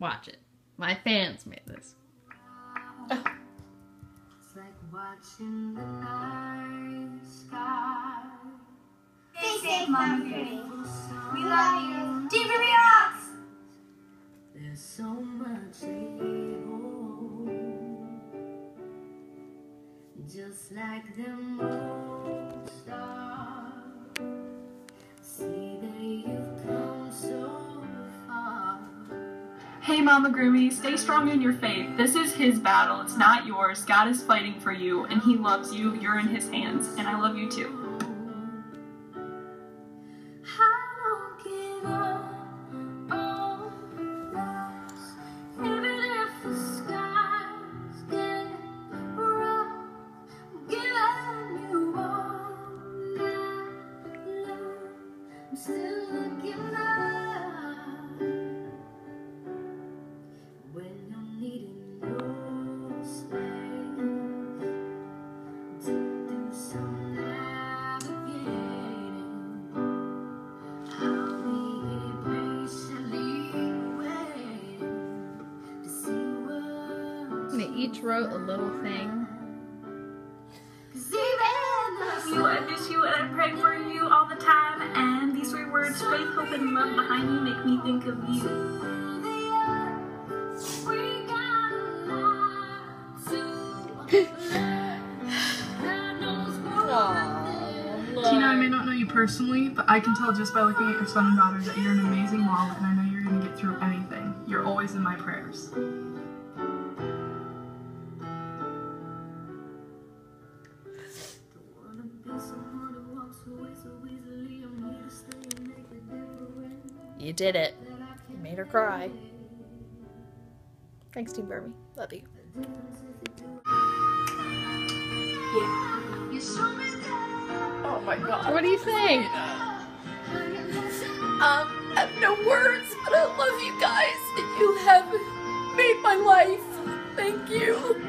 Watch it. My fans made this. It's like watching the night sky. They saved Mommy Grimmie. We love you. Team Grimmie rocks! There's so much evil, just like the moon star. See that you've come so far. Hey Mama Grimmie, stay strong in your faith. This is his battle, it's not yours. God is fighting for you, and he loves you. You're in his hands, and I love you too. Each wrote a little thing. You, I miss you, and I pray for you all the time. And these three words, faith, hope, and love behind you, make me think of you. Tina, I may not know you personally, but I can tell just by looking at your son and daughters that you're an amazing mom, and I know you're going to get through anything. You're always in my prayers. You did it. You made her cry. Thanks, Team Grimmie. Love you. Yeah. Oh my God. What do you think? I have no words, but I love you guys. You have made my life. Thank you.